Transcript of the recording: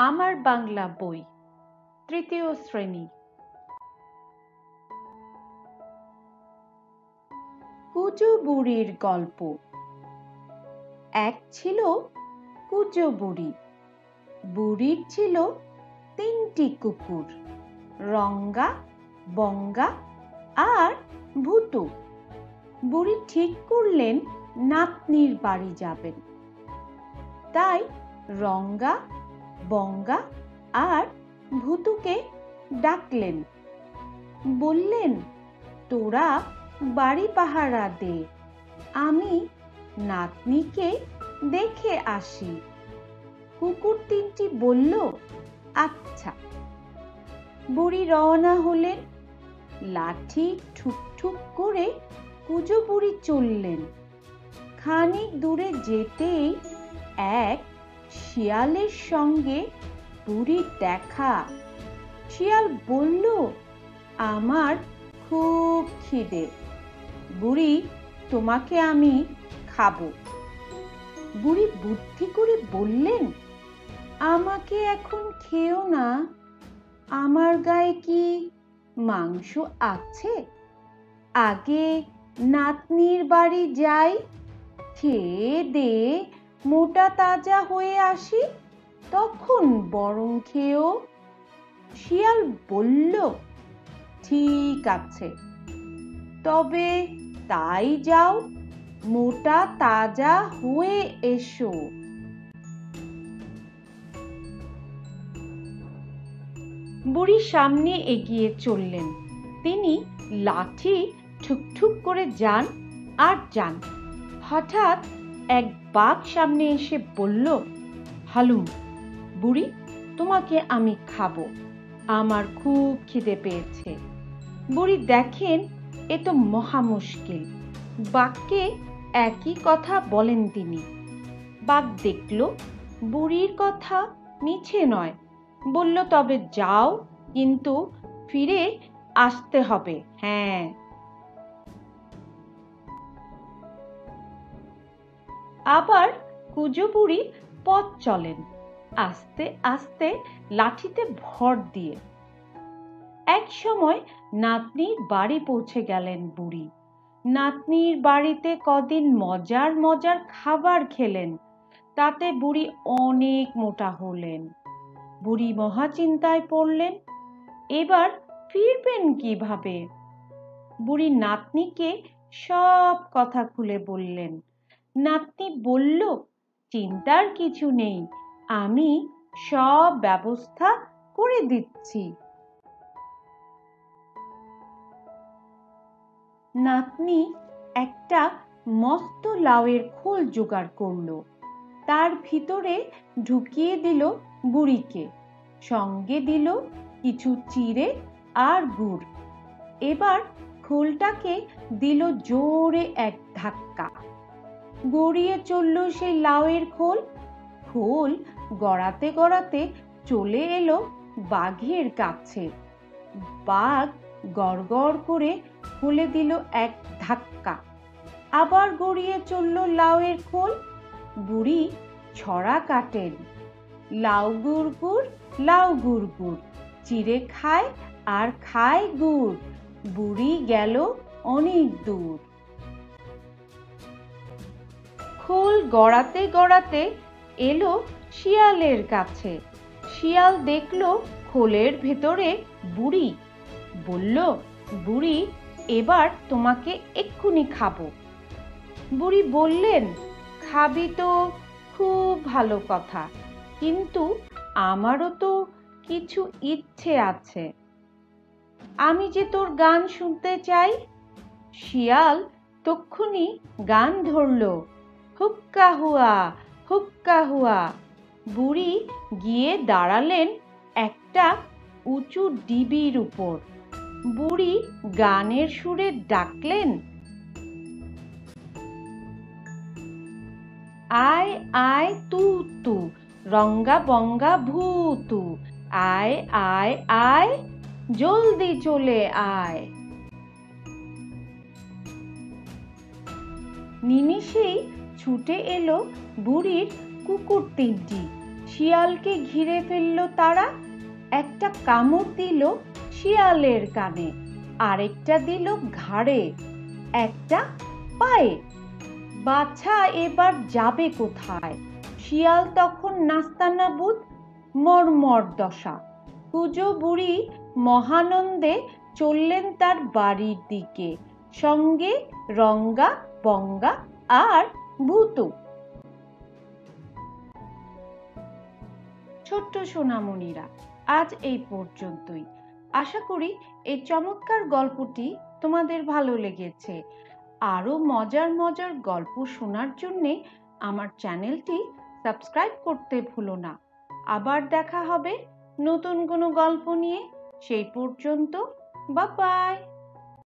आमार बांगला बोई तृतीय श्रेणी। কুজো বুড়ির গল্প। এক ছিল কুজো বুড়ি। বুড়ির ছিল তিনটি কুকুর, রঙ্গা, বঙ্গা আর ভুতু। বুড়ি ঠিক করলেন নাতনির বাড়ি যাবেন, তাই রঙ্গা, বঙ্গা আর ভুতুকে ডাকলেন। বললেন, তোরা বাড়ি পাহারা দে, আমি নাতনিকে দেখে আসি। কুকুর তিনটি বলল, আচ্ছা। বুড়ি রওনা হলেন। লাঠি ঠুকঠুক করে কুজো বুড়ি চললেন। খানিক দূরে যেতেই এক শিয়ালের সঙ্গে বুড়ির দেখা। শিয়াল বলল, আমার খুব খিদে বুড়ি, তোমাকে আমি খাবো। বুড়ি বুদ্ধি করে বললেন, আমাকে এখন খেও না, আমার গায়ে কি মাংস আছে? আগে নাতনির বাড়ি যাই, খেয়ে দে মোটা তাজা হয়ে আসি, তখন বরং খেও। শিয়াল বলল, ঠিক আছে, তবে তাই যাও, মোটা তাজা হয়ে এসো। বুড়ি সামনে এগিয়ে চললেন। তিনি লাঠি ঠুকঠুক করে যান আর যান। হঠাৎ এক বাঘ সামনে এসে বলল, হালুম বুড়ি, তোমাকে আমি খাবো, আমার খুব খিদে পেয়েছে। বুড়ি দেখেন এ তো মহা মুশকিল, বাঘকে একই কথা বলেন তিনি। বাঘ দেখল বুড়ির কথা মিছে নয়, বলল, তবে যাও, কিন্তু ফিরে আসতে হবে। হ্যাঁ। আবার কুজো বুড়ি পথ চলেন, আস্তে আস্তে লাঠিতে ভর দিয়ে। এক সময় নাতনির বাড়ি পৌঁছে গেলেন বুড়ি। নাতনির বাড়িতে কদিন মজার মজার খাবার খেলেন, তাতে বুড়ি অনেক মোটা হলেন। বুড়ি মহা চিন্তায় পড়লেন, এবার ফিরবেন কিভাবে? বুড়ি নাতনিকে সব কথা খুলে বললেন। নাতনি বলল, চিন্তার কিছু নেই, আমি সব ব্যবস্থা করে দিচ্ছি। নাতনি একটা মস্ত লাউয়ের খোল জোগাড় করলো, তার ভিতরে ঢুকিয়ে দিল বুড়িকে, সঙ্গে দিল কিছু চিড়ে আর গুড়। এবার খোলটাকে দিল জোরে এক ধাক্কা, গড়িয়ে চলল সেই লাউয়ের খোল। খোল গড়াতে গড়াতে চলে এলো বাঘের কাছে। বাঘ গড়গড় করে খুলে দিল এক ধাক্কা, আবার গড়িয়ে চলল লাউয়ের খোল। বুড়ি ছড়া কাটেন, লাউ গুড় গুড় লাউ গুড় গুড়, চিড়ে খায় আর খায় গুড়। বুড়ি গেল অনেক দূর। খোল গড়াতে গড়াতে এলো শিয়ালের কাছে। শিয়াল দেখল খোলের ভেতরে বুড়ি, বলল, বুড়ি, এবার তোমাকে এক্ষুনি খাবো। বুড়ি বললেন, খাবি তো খুব ভালো কথা, কিন্তু আমারও তো কিছু ইচ্ছে আছে, আমি যে তোর গান শুনতে চাই। শিয়াল তক্ষুনি গান ধরল, হুক্কা হুয়া হুক্কা হুয়া। বুড়ি গিয়ে দাঁড়ালেন একটা উঁচু ডিবির উপর। বুড়ি গানের সুরে ডাকলেন, আয় আয় তু তু রঙ্গা বঙ্গা ভুতু, আয় আয় আয় জলদি চলে আয়। নিমিষেই ছুটে এলো বুড়ির কুকুর তিনটি। शियाल के घिरे फेललो तारा, एकटा कामड़ दिलो शियालेर काने, आरेकटा दिलो घाड़े, एकटा पाए। बाछा एबार जाबे कोथाय? शियाल तखन नास्तानाबुद मरमर दशा। कुजो बुड़ी महानंदे चललेन तार बाड़ीर दिके, संगे रंगा बंगा आर भूतु। ছোট্ট সোনামণিরা, আজ এই পর্যন্তই। আশা করি এই চমৎকার গল্পটি তোমাদের ভালো লেগেছে। আরো মজার মজার গল্প শোনার জন্য আমার চ্যানেলটি সাবস্ক্রাইব করতে ভুলো না। আবার দেখা হবে নতুন কোনো গল্প নিয়ে। সেই পর্যন্ত বাই বাই।